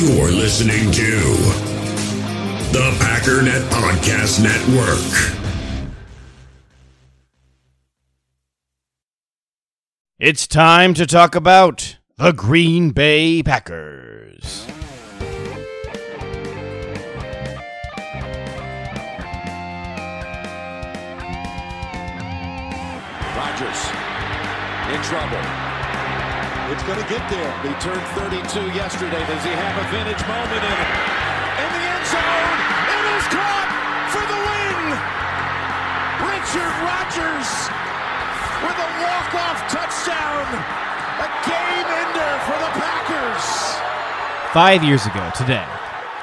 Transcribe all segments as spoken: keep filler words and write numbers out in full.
You're listening to the Packernet Podcast Network. It's time to talk about the Green Bay Packers. Rodgers in trouble. It's going to get there. He turned thirty-two yesterday. Does he have a vintage moment in it? In the end zone, it is caught for the win. Richard Rodgers with a walk-off touchdown. A game-ender for the Packers. Five years ago today.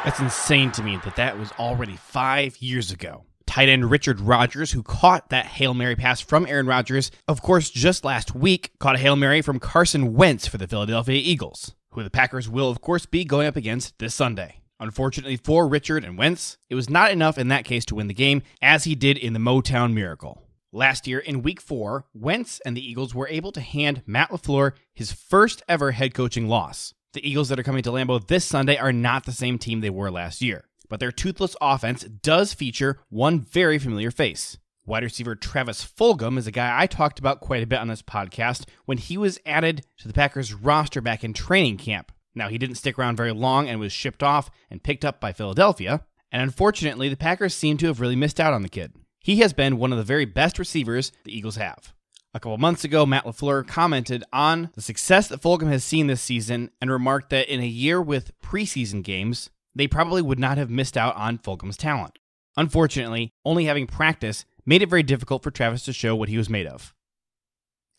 That's insane to me that that was already five years ago. Tight end Richard Rodgers, who caught that Hail Mary pass from Aaron Rodgers, of course, just last week, caught a Hail Mary from Carson Wentz for the Philadelphia Eagles, who the Packers will, of course, be going up against this Sunday. Unfortunately for Richard and Wentz, it was not enough in that case to win the game, as he did in the Motown Miracle. Last year, in Week four, Wentz and the Eagles were able to hand Matt LaFleur his first ever head coaching loss. The Eagles that are coming to Lambeau this Sunday are not the same team they were last year. But their toothless offense does feature one very familiar face. Wide receiver Travis Fulgham is a guy I talked about quite a bit on this podcast when he was added to the Packers roster back in training camp. Now, he didn't stick around very long and was shipped off and picked up by Philadelphia, and unfortunately, the Packers seem to have really missed out on the kid. He has been one of the very best receivers the Eagles have. A couple months ago, Matt LaFleur commented on the success that Fulgham has seen this season and remarked that in a year with preseason games, they probably would not have missed out on Fulgham's talent. Unfortunately, only having practice made it very difficult for Travis to show what he was made of.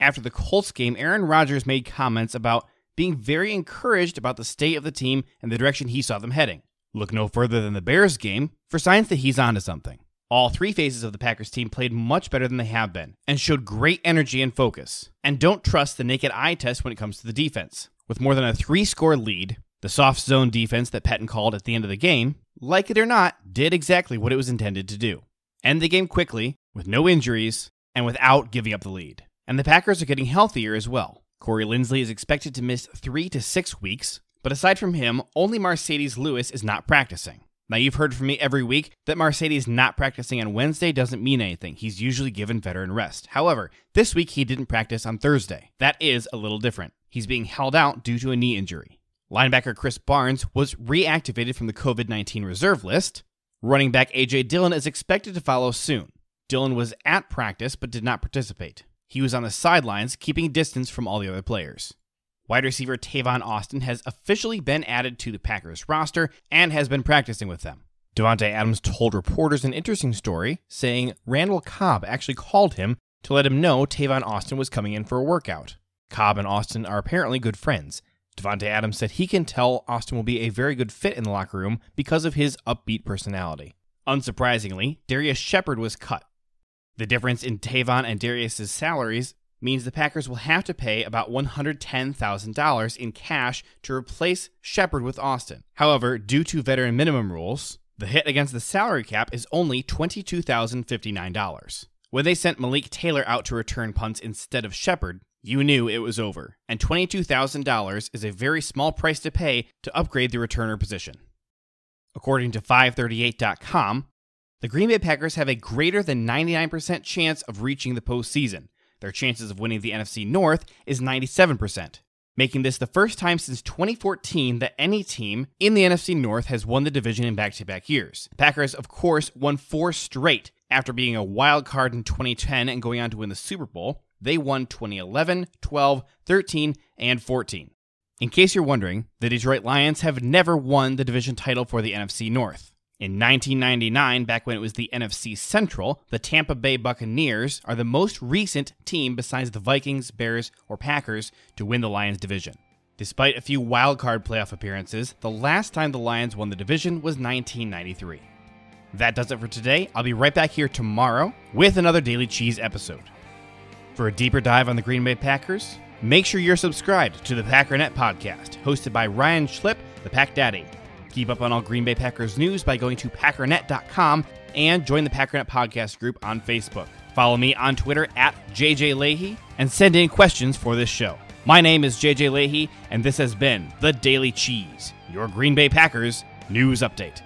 After the Colts game, Aaron Rodgers made comments about being very encouraged about the state of the team and the direction he saw them heading. Look no further than the Bears game for signs that he's onto something. All three phases of the Packers team played much better than they have been and showed great energy and focus. And don't trust the naked eye test when it comes to the defense. With more than a three-score lead, the soft zone defense that Patton called at the end of the game, like it or not, did exactly what it was intended to do. End the game quickly, with no injuries, and without giving up the lead. And the Packers are getting healthier as well. Corey Lindsley is expected to miss three to six weeks, but aside from him, only Mercedes Lewis is not practicing. Now, you've heard from me every week that Mercedes not practicing on Wednesday doesn't mean anything. He's usually given veteran rest. However, this week he didn't practice on Thursday. That is a little different. He's being held out due to a knee injury. Linebacker Chris Barnes was reactivated from the COVID nineteen reserve list. Running back A J. Dillon is expected to follow soon. Dillon was at practice but did not participate. He was on the sidelines, keeping distance from all the other players. Wide receiver Tavon Austin has officially been added to the Packers roster and has been practicing with them. DeVante Adams told reporters an interesting story, saying Randall Cobb actually called him to let him know Tavon Austin was coming in for a workout. Cobb and Austin are apparently good friends. DeVante Adams said he can tell Austin will be a very good fit in the locker room because of his upbeat personality. Unsurprisingly, Darius Shepherd was cut. The difference in Tavon and Darius' salaries means the Packers will have to pay about one hundred ten thousand dollars in cash to replace Shepherd with Austin. However, due to veteran minimum rules, the hit against the salary cap is only twenty-two thousand fifty-nine dollars. When they sent Malik Taylor out to return punts instead of Shepherd, you knew it was over, and twenty-two thousand dollars is a very small price to pay to upgrade the returner position. According to five thirty-eight dot com, the Green Bay Packers have a greater than ninety-nine percent chance of reaching the postseason. Their chances of winning the N F C North is ninety-seven percent, making this the first time since twenty fourteen that any team in the N F C North has won the division in back-to-back years. The Packers, of course, won four straight after being a wild card in twenty ten and going on to win the Super Bowl. They won twenty eleven, twelve, thirteen, and fourteen. In case you're wondering, the Detroit Lions have never won the division title for the N F C North. In nineteen ninety-nine, back when it was the N F C Central, the Tampa Bay Buccaneers are the most recent team besides the Vikings, Bears, or Packers to win the Lions division. Despite a few wildcard playoff appearances, the last time the Lions won the division was nineteen ninety-three. That does it for today. I'll be right back here tomorrow with another Daily Cheese episode. For a deeper dive on the Green Bay Packers, make sure you're subscribed to the Packernet Podcast, hosted by Ryan Schlipp, the Pack Daddy. Keep up on all Green Bay Packers news by going to Packernet dot com and join the Packernet Podcast group on Facebook. Follow me on Twitter at J J Leahy and send in questions for this show. My name is J J Leahy, and this has been The Daily Cheese, your Green Bay Packers news update.